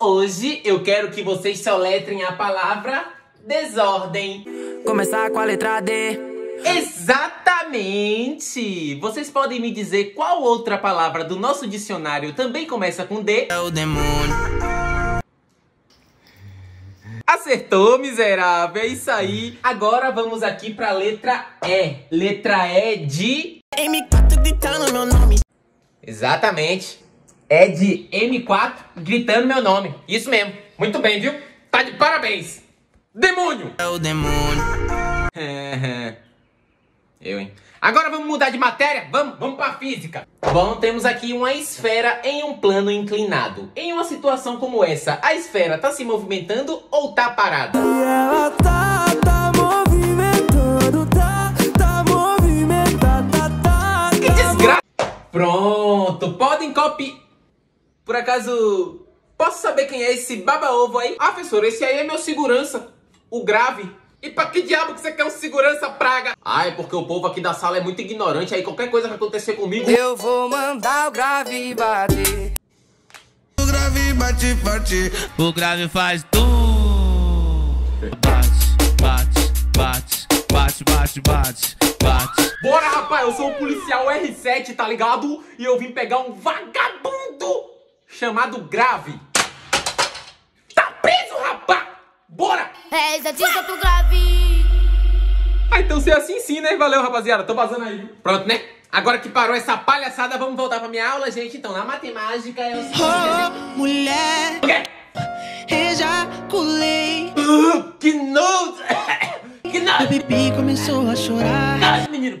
Hoje eu quero que vocês soletrem a palavra desordem. Começar com a letra D. Exatamente! Vocês podem me dizer qual outra palavra do nosso dicionário também começa com D? É o demônio. Acertou, miserável! É isso aí! Agora vamos aqui pra letra E. Letra E de... M4 gritando meu nome. Exatamente! É de M4 gritando meu nome. Isso mesmo. Muito bem, viu? Tá de parabéns. Demônio. É o demônio. Eu, hein? Agora vamos mudar de matéria? Vamos pra física. Bom, temos aqui uma esfera em um plano inclinado. Em uma situação como essa, a esfera tá se movimentando ou tá parada? Ela tá movimentando, tá movimentada, tá. Que desgraça. Pronto, podem copiar. Por acaso, posso saber quem é esse baba-ovo aí? Ah, professor, esse aí é meu segurança, o grave. E pra que diabo que você quer um segurança, praga? Ah, é porque o povo aqui da sala é muito ignorante, aí qualquer coisa que acontecer comigo... Eu vou mandar o grave bater. O grave bate, bate. O grave faz tudo. Bate, bate, bate, bate, bate, bate. Bora, rapaz, eu sou o policial R7, tá ligado? E eu vim pegar um vagabundo chamado Grave. Tá preso, rapá! Bora! É, já disse pro Grave. Ah, então se é assim sim, né? Valeu, rapaziada. Tô vazando aí. Pronto, né? Agora que parou essa palhaçada, vamos voltar pra minha aula, gente. Então, na matemática, eu sei... Oh, mulher! O quê? Ejaculei. Que nojo! Que nojo! O bebê começou a chorar. Nossa, menino!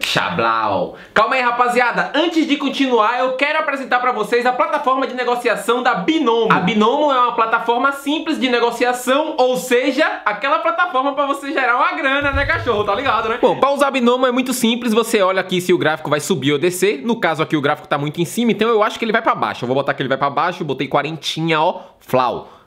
Xablau. Calma aí, rapaziada. Antes de continuar, eu quero apresentar pra vocês a plataforma de negociação da Binomo. A Binomo é uma plataforma simples de negociação, ou seja, aquela plataforma pra você gerar uma grana, né, cachorro? Tá ligado, né? Bom, pra usar a Binomo é muito simples. Você olha aqui se o gráfico vai subir ou descer. No caso aqui, o gráfico tá muito em cima, então eu acho que ele vai pra baixo. Eu vou botar que ele vai pra baixo. Botei 40, ó. Flau.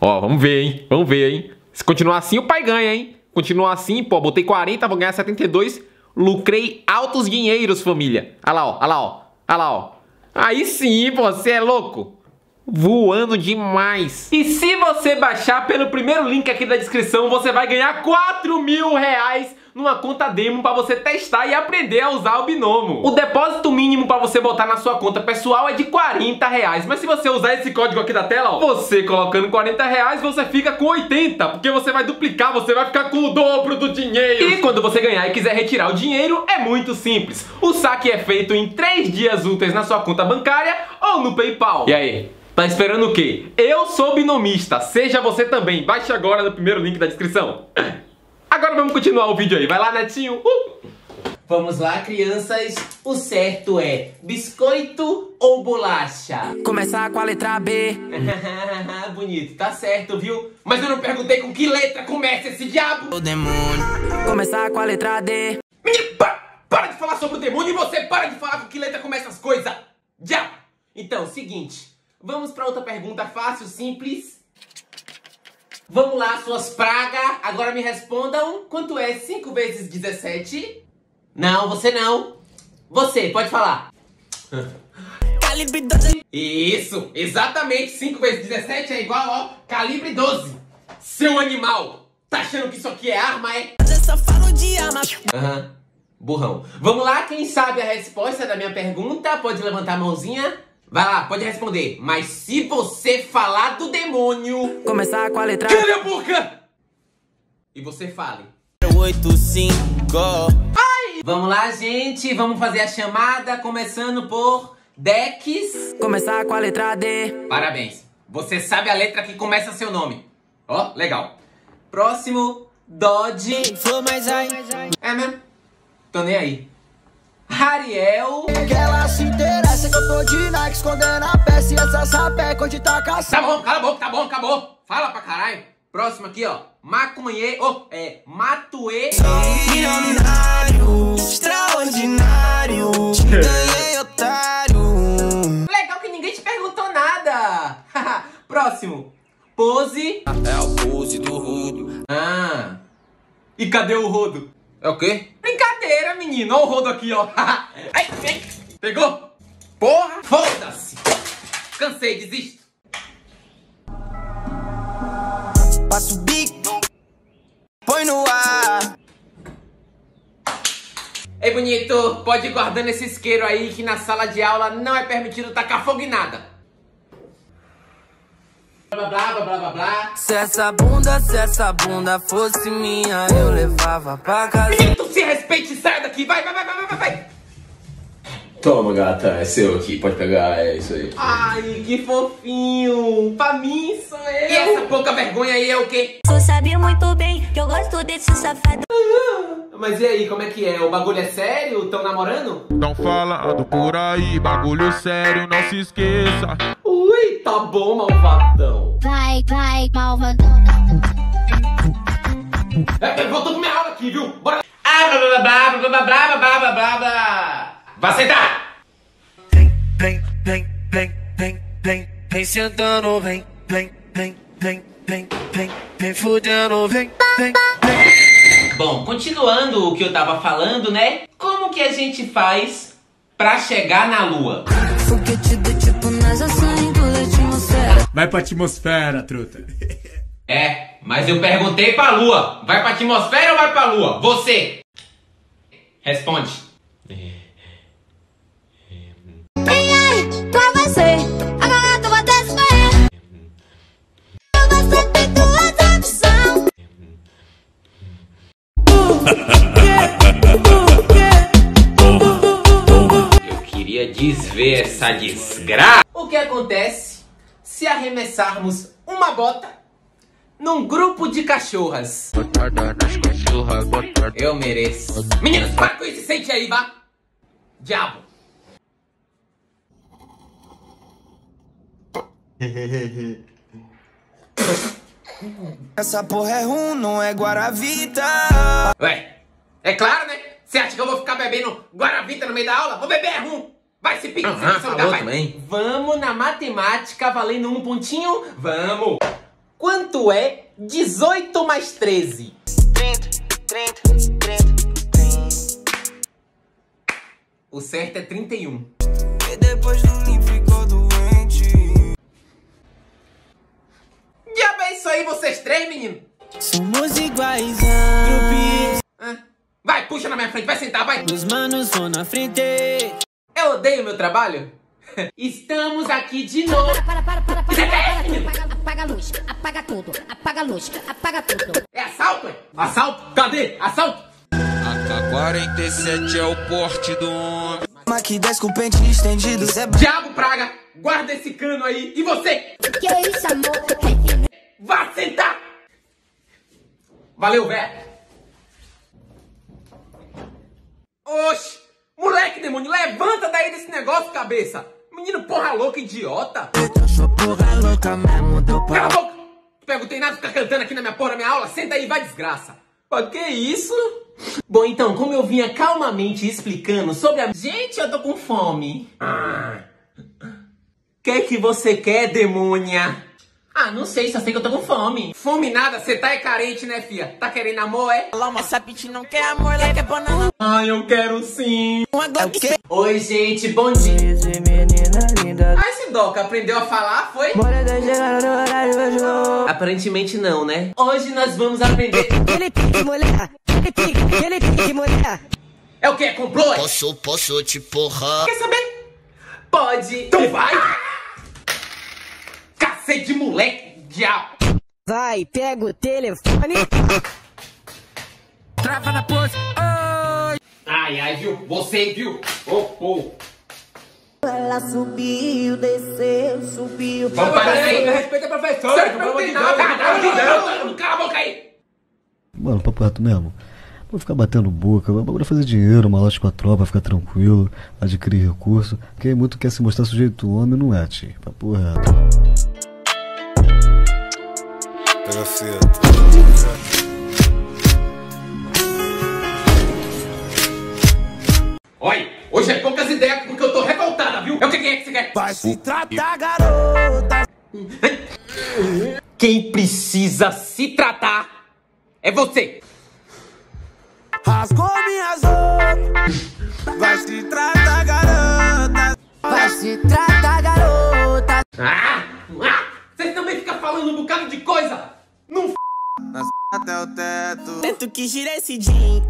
Ó, vamos ver, hein? Vamos ver, hein? Se continuar assim, o pai ganha, hein? Continuar assim, pô, botei 40, vou ganhar 72. Lucrei altos dinheiros, família. Olha lá, ó, olha lá, ó, olha lá, ó. Aí sim, pô, você é louco. Voando demais. E se você baixar pelo primeiro link aqui da descrição, você vai ganhar 4.000 reais numa conta demo pra você testar e aprender a usar o Binomo. O depósito mínimo pra você botar na sua conta pessoal é de 40 reais. Mas se você usar esse código aqui da tela, ó, você colocando 40 reais, você fica com 80. Porque você vai duplicar, você vai ficar com o dobro do dinheiro. E quando você ganhar e quiser retirar o dinheiro, é muito simples. O saque é feito em 3 dias úteis na sua conta bancária ou no PayPal. E aí? Tá esperando o quê? Eu sou binomista, seja você também. Baixe agora no primeiro link da descrição. Agora vamos continuar o vídeo aí. Vai lá, netinho. Vamos lá, crianças. O certo é biscoito ou bolacha? Começar com a letra B. Bonito, tá certo, viu? Mas eu não perguntei com que letra começa esse diabo. O demônio. Começar com a letra D. Menino, para de falar sobre o demônio e você para de falar com que letra começa as coisas. Diabo. Então, seguinte. Vamos pra outra pergunta fácil, simples. Vamos lá, suas pragas. Agora me respondam. Quanto é 5 vezes 17? Não, você não. Você, pode falar. Calibre 12. Isso, exatamente. 5 vezes 17 é igual ao calibre 12. Seu animal. Tá achando que isso aqui é arma, é? Eu só falo de arma. Aham, burrão. Vamos lá, quem sabe a resposta da minha pergunta? Pode levantar a mãozinha. Vai lá, pode responder. Mas se você falar do demônio... Começar com a letra... Cala a boca! E você fale. 8, 5... Ai! Vamos lá, gente. Vamos fazer a chamada, começando por... Dex... Começar com a letra D. Parabéns. Você sabe a letra que começa seu nome. Ó, legal. Próximo... Dodge... mais aí. É mesmo? Tô nem aí. Hariel... Ela se interessa que eu tô de Nike, escondendo a peça e essa sapeca onde tá caçando. Tá bom, cala a boca, tá bom, acabou. Fala pra caralho. Próximo aqui, ó. Macunhê, oh, é, Matuê. Milionário, extraordinário, te ganhei, otário. Legal que ninguém te perguntou nada. Próximo. Poze. É o Poze do Rodo. Ah. E cadê o Rodo? É o quê? Brincadeira, menino. Olha o rodo aqui, ó. Ai, ai. Pegou? Porra! Foda-se! Cansei, desisto. Passa o bico, põe no ar. Ei, bonito, pode ir guardando esse isqueiro aí que na sala de aula não é permitido tacar fogo em nada. Blá, blá, blá, blá, blá. Se essa bunda fosse minha, eu levava pra casa. Tu se respeite e sai daqui, vai, vai, vai, vai, vai, vai. Toma, gata, é seu aqui, pode pegar, é isso aí. Ai, que fofinho, pra mim sou eu. E essa pouca vergonha aí é o quê? Tu sabe muito bem que eu gosto desse safado. Mas e aí, como é que é? O bagulho é sério? Tão namorando? Tão falando por aí, bagulho sério, não se esqueça. Ui, tá bom, malvadão. Vai, malvadão. Voltou pra minha aula aqui, viu? Bora. Ah, blá, blá, blá, blá, blá, blá, blá, blá, blá. Vai sentar! Vem sentando, vem fudendo, vem. Bom, continuando o que eu tava falando, né? Como que a gente faz pra chegar na lua? Vai pra atmosfera, truta. É, mas eu perguntei pra lua. Vai pra atmosfera ou vai pra lua? Você! Responde. Eu queria desver essa desgraça. O que acontece se arremessarmos uma bota num grupo de cachorras? Eu mereço. Meninos, para com isso, sente aí, vá. Diabo. Essa porra é rum, não é guaravita. Ué, é claro, né? Você acha que eu vou ficar bebendo guaravita no meio da aula? Vou beber é rum. Vai se pique, se lugar, vai. Também. Vamos na matemática valendo um pontinho? Vamos. Quanto é 18 mais 13? 30. O certo é 31. E depois do limpo ficou doente. Diabo é isso aí, vocês três, menino? Somos iguais a... Vai, puxa na minha frente, vai sentar, vai. Os manos vão na frente. Eu odeio meu trabalho. Estamos aqui de novo. Para. Apaga a luz, apaga tudo, apaga a luz, apaga tudo. É assalto, hein? Assalto? Cadê? Assalto? AK-47 é o porte do homem. Maqui 10 com pente estendido. Diabo, praga, guarda esse cano aí. E você? Que é isso, amor? Vá sentar! Valeu, velho. Oxi, moleque, demônio, levanta daí desse negócio, cabeça. Menino porra louca, idiota. Porra louca mesmo, deu pra... Cala a boca! Perguntei nada, ficar cantando aqui na minha porra, na minha aula. Senta aí, vai desgraça. Mas que isso? Bom, então, como eu vinha calmamente explicando sobre a... Gente, eu tô com fome. Que você quer, demônia? Ah, não sei, só sei que eu tô com fome. Fome nada, você tá é carente, né, fia? Tá querendo amor, é? Lama sapiti não quer amor, ela quer banana. Ai, eu quero sim. Oi, gente, bom dia. Menina linda. Ai, esse doca aprendeu a falar, foi? Aparentemente não, né? Hoje nós vamos aprender... Ele tem que molhar. É o quê? É complô? Posso te porrar. Quer saber? Pode. Então vai. De moleque, diabo. Vai, pega o telefone. Trava na pose. Oi. Ai, viu? Você, viu? Ela subiu, desceu, subiu. Vamos parar aí. Respeita a professora. Você não tem nada. Cala a boca aí. Mano, papo reto mesmo. Vou ficar batendo boca, vou fazer dinheiro, malote com a tropa, ficar tranquilo, adquirir recurso. Quem muito quer se mostrar sujeito homem, não é, tio. Papo reto. Oi, hoje é poucas ideias porque eu tô revoltada, viu? É o que é que você quer? Vai se tratar, garota. Quem precisa se tratar é você. Rasgou minhas roupas. Vai se tratar, garota. Vai se tratar, garota. Vocês também ficam falando um bocado de coisa! Não f***! Até o teto. Tento que gira esse jean.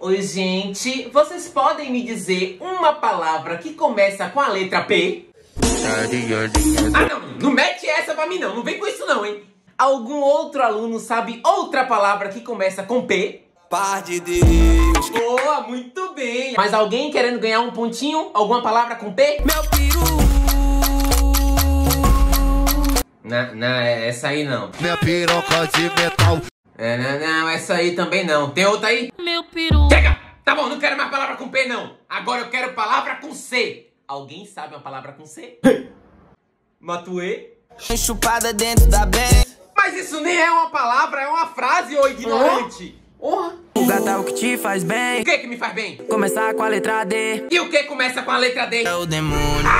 Oi, gente. Vocês podem me dizer uma palavra que começa com a letra P? Ah, não. Não mete essa pra mim, não. Não vem com isso, não, hein? Algum outro aluno sabe outra palavra que começa com P? Par de Deus. Boa, muito bem. Mas alguém querendo ganhar um pontinho? Alguma palavra com P? Meu peru. Não, essa aí não. Minha piroca de metal. Não, essa aí também não. Tem outra aí? Meu peru. Chega! Tá bom, não quero mais palavra com P, não. Agora eu quero palavra com C. Alguém sabe uma palavra com C? Matuê? Chupada dentro da bem. Mas isso nem é uma palavra, é uma frase, ô ignorante. O gato é o que te faz bem. O que me faz bem? Começar com a letra D. E o que começa com a letra D? É o demônio.